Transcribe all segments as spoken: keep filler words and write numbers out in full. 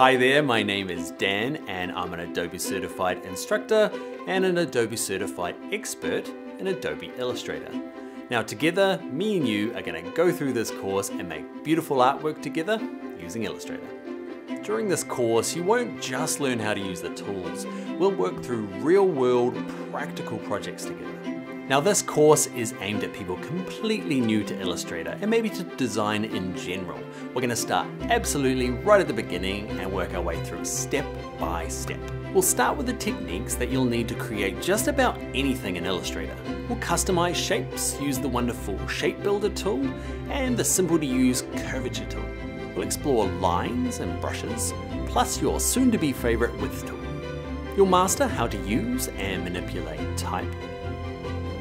Hi there, my name is Dan and I'm an Adobe Certified Instructor and an Adobe Certified Expert in Adobe Illustrator. Now together, me and you are going to go through this course and make beautiful artwork together using Illustrator. During this course, you won't just learn how to use the tools, we'll work through real-world practical projects together. Now this course is aimed at people completely new to Illustrator and maybe to design in general. We're gonna start absolutely right at the beginning and work our way through step by step. We'll start with the techniques that you'll need to create just about anything in Illustrator. We'll customize shapes, use the wonderful Shape Builder tool and the simple to use Curvature tool. We'll explore lines and brushes, plus your soon to be favorite width tool. You'll master how to use and manipulate type.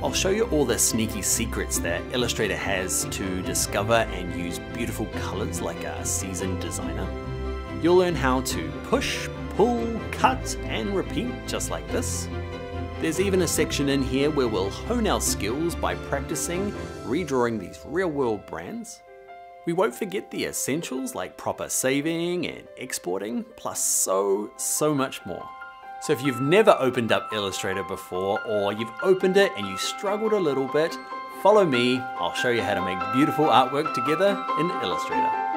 I'll show you all the sneaky secrets that Illustrator has to discover and use beautiful colors like a seasoned designer. You'll learn how to push, pull, cut, and repeat just like this. There's even a section in here where we'll hone our skills by practicing redrawing these real-world brands. We won't forget the essentials like proper saving and exporting, plus so, so much more. So if you've never opened up Illustrator before, or you've opened it and you struggled a little bit, follow me, I'll show you how to make beautiful artwork together in Illustrator.